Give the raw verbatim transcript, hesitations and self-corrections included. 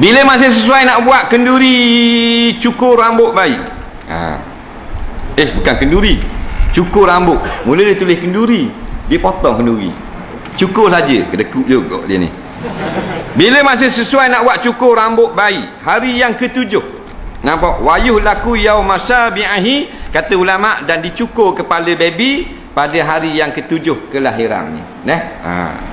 Bila masih sesuai nak buat kenduri cukur rambut bayi. Ha. Eh bukan kenduri, cukur rambut. Mula dia tulis kenduri, dia potong kenduri. Cukur saja, kedekut juga dia ni. Bila masih sesuai nak buat cukur rambut bayi, hari yang ketujuh. Nampak wayuh laku yaumasabihi, kata ulama, dan dicukur kepala baby pada hari yang ketujuh kelahirannya. Nah. Ha.